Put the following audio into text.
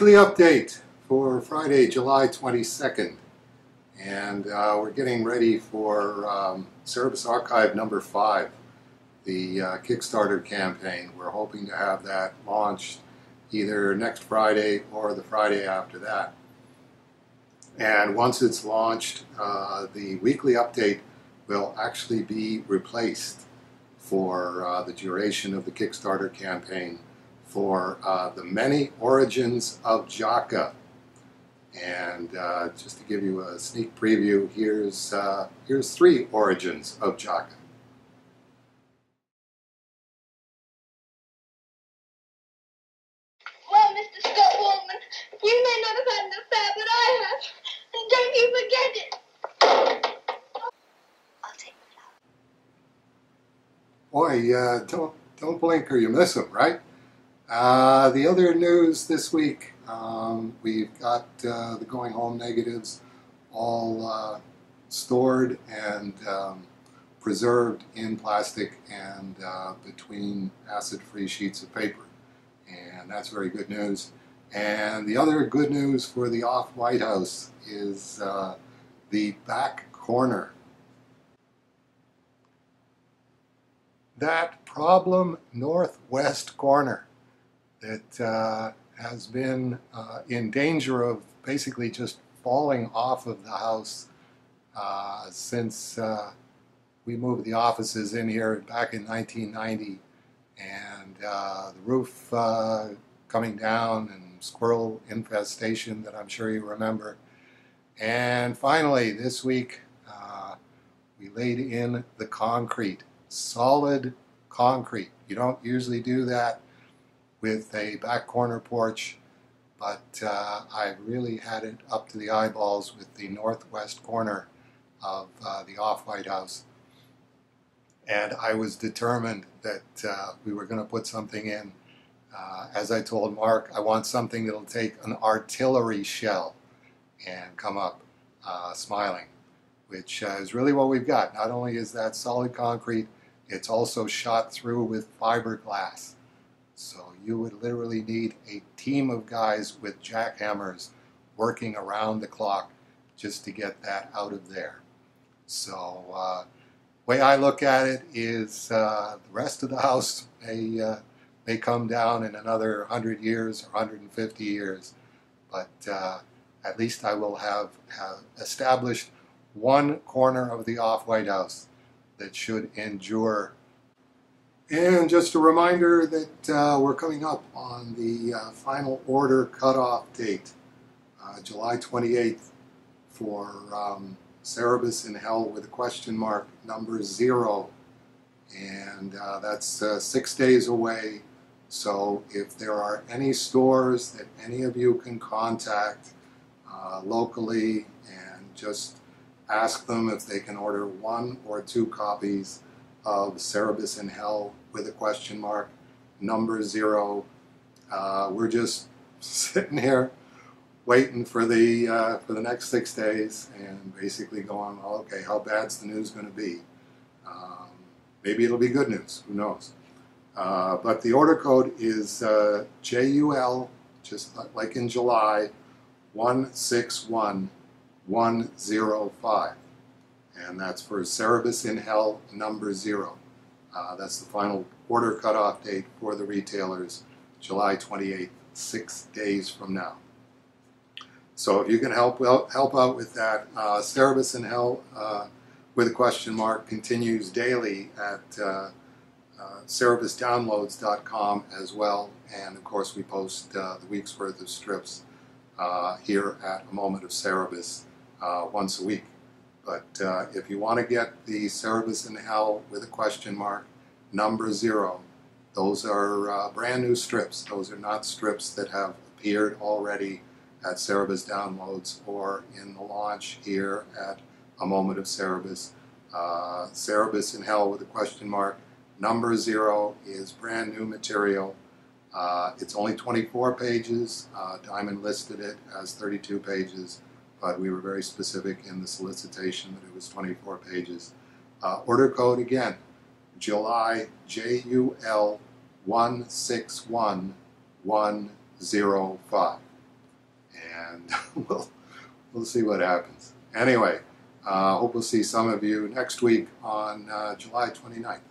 weekly update for Friday, July 22nd. And we're getting ready for Cerebus Archive No. 5, the Kickstarter campaign. We're hoping to have that launched either next Friday or the Friday after that. And once it's launched, the weekly update will actually be replaced for the duration of the Kickstarter campaign for The Many Origins of Jaka. And just to give you a sneak preview, here's 3 origins of Jaka. Well, Mr. Scott Warman, you may not have had an affair, but I have. And don't you forget it. I'll take the flower. Boy, don't blink or you miss him, right? The other news this week, we've got the Going Home negatives all stored and preserved in plastic and between acid-free sheets of paper. And that's very good news. And the other good news for the off-White House is the back corner. That problem northwest corner that has been in danger of basically just falling off of the house since we moved the offices in here back in 1990, and the roof coming down and squirrel infestation that I'm sure you remember. And finally this week we laid in the concrete, solid concrete. You don't usually do that with a back corner porch, but I really had it up to the eyeballs with the northwest corner of the off-White House. And I was determined that we were going to put something in. As I told Mark, I want something that'll take an artillery shell and come up smiling, which is really what we've got. Not only is that solid concrete, it's also shot through with fiberglass. So you would literally need a team of guys with jackhammers working around the clock just to get that out of there. So way I look at it is the rest of the house may come down in another 100 years or 150 years, but at least I will have established one corner of the off-White House that should endure. And just a reminder that we're coming up on the final order cutoff date, July 28th, for Cerebus in Hell with a question mark, number 0. And that's 6 days away. So if there are any stores that any of you can contact locally and just ask them if they can order 1 or 2 copies of Cerebus in Hell with a question mark, number 0. We're just sitting here waiting for the next 6 days and basically going, okay, how bad's the news going to be? Maybe it'll be good news, who knows? But the order code is JUL, just like in July, 161105. And that's for Cerebus in Hell number 0. That's the final order cutoff date for the retailers, July 28th, 6 days from now. So if you can help out with that, Cerebus in Hell with a question mark continues daily at cerebusdownloads.com as well, and of course we post the week's worth of strips here at A Moment of Cerebus once a week. But if you want to get the Cerebus in Hell with a question mark, number 0, those are brand new strips. Those are not strips that have appeared already at Cerebus Downloads or in the launch here at A Moment of Cerebus. Cerebus in Hell with a question mark, number 0 is brand new material. It's only 24 pages. Diamond listed it as 32 pages. But we were very specific in the solicitation that it was 24 pages. Order code again, July, JUL 161105. and we'll see what happens. Anyway, hope we'll see some of you next week on July 29th.